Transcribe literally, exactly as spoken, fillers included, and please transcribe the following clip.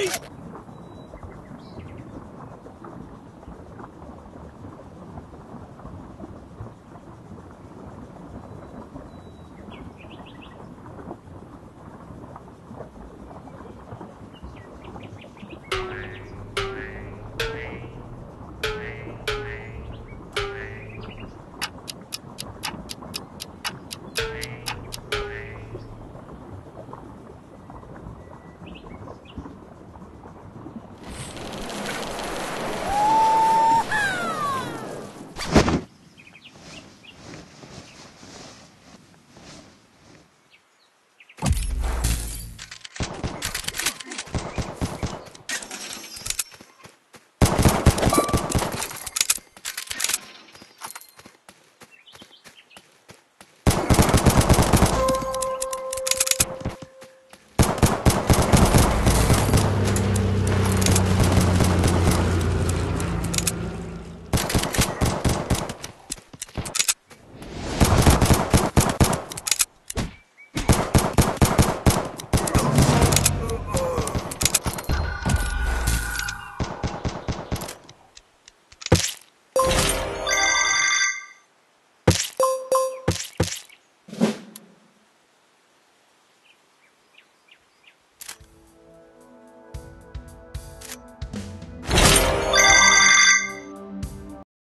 Oh,